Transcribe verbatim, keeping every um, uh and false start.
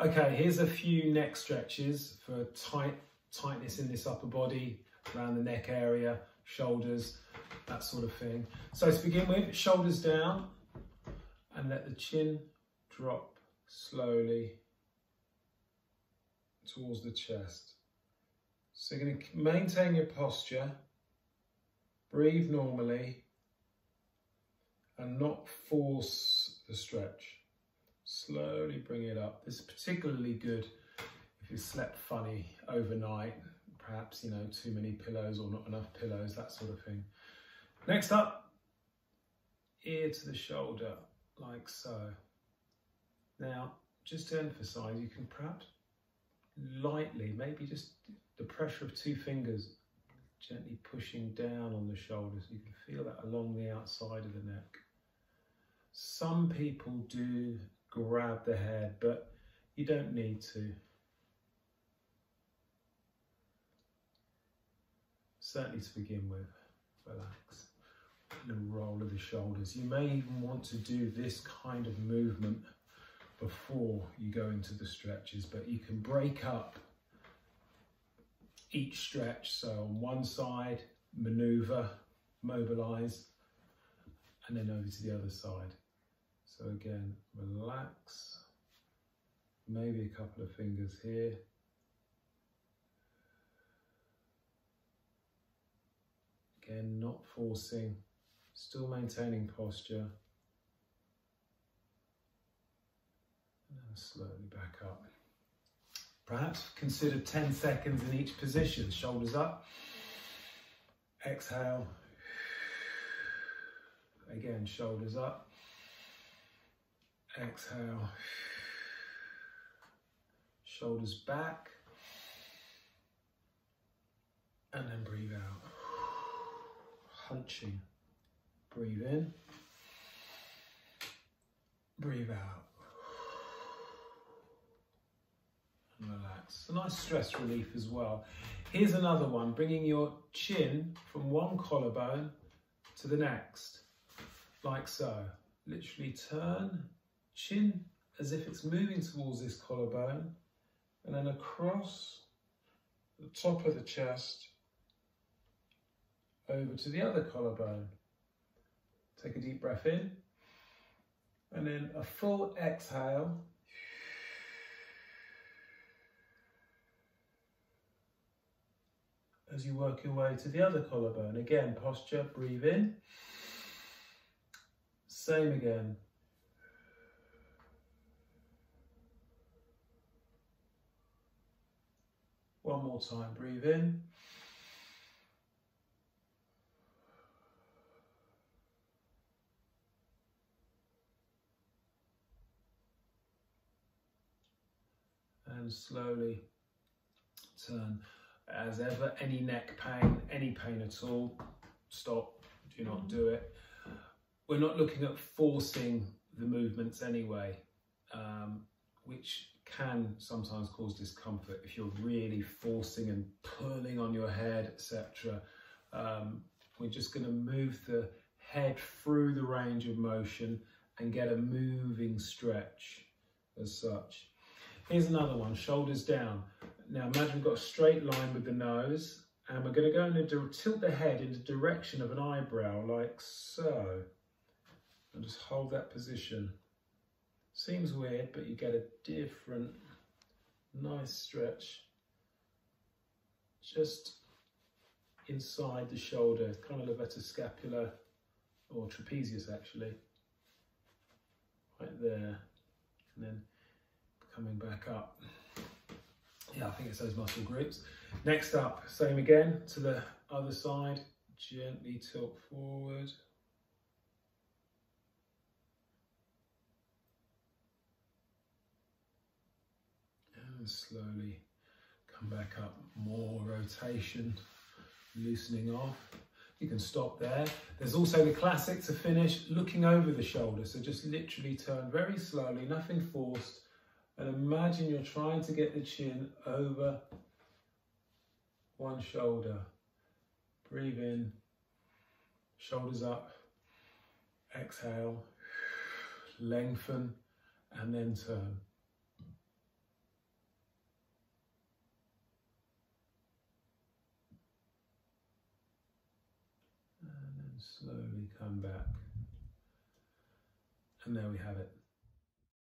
Okay, here's a few neck stretches for tight tightness in this upper body, around the neck area, shoulders, that sort of thing. So to begin with, shoulders down and let the chin drop slowly towards the chest. So you're going to maintain your posture, breathe normally, and not force the stretch. Slowly bring it up. This is particularly good if you slept funny overnight, perhaps, you know, too many pillows or not enough pillows, that sort of thing. Next up, ear to the shoulder, like so. Now, just to emphasize, you can perhaps lightly, maybe just the pressure of two fingers, gently pushing down on the shoulders. You can feel that along the outside of the neck. Some people do grab the head, but you don't need to. Certainly to begin with, relax. The roll of the shoulders. You may even want to do this kind of movement before you go into the stretches, but you can break up each stretch. So on one side, maneuver, mobilize, and then over to the other side. So again, relax, maybe a couple of fingers here. Again, not forcing, still maintaining posture. Slowly back up. Perhaps consider ten seconds in each position. Shoulders up. Exhale. Again, shoulders up. Exhale. Shoulders back. And then breathe out. Hunching. Breathe in. Breathe out. Relax. A nice stress relief as well. Here's another one, bringing your chin from one collarbone to the next, like so. Literally turn chin as if it's moving towards this collarbone, and then across the top of the chest over to the other collarbone. Take a deep breath in, and then a full exhale. As you work your way to the other collarbone. Again, posture, breathe in. Same again. One more time, breathe in. And slowly turn. As ever, any neck pain, any pain at all, stop, do not do it. We're not looking at forcing the movements anyway, um, which can sometimes cause discomfort if you're really forcing and pulling on your head, et cetera. Um, we're just going to move the head through the range of motion and get a moving stretch as such. Here's another one, shoulders down. Now imagine we've got a straight line with the nose, and we're going to go and tilt the head in the direction of an eyebrow, like so. And just hold that position. Seems weird, but you get a different, nice stretch just inside the shoulder, kind of levator scapula, or trapezius actually, right there, and then coming back up. Yeah, I think it's those muscle groups. Next up, same again, to the other side. Gently tilt forward. And slowly come back up. More rotation, loosening off. You can stop there. There's also the classic to finish, looking over the shoulder. So just literally turn very slowly, nothing forced. And imagine you're trying to get the chin over one shoulder. Breathe in, shoulders up, exhale, lengthen, and then turn. slowly come back. And there we have it.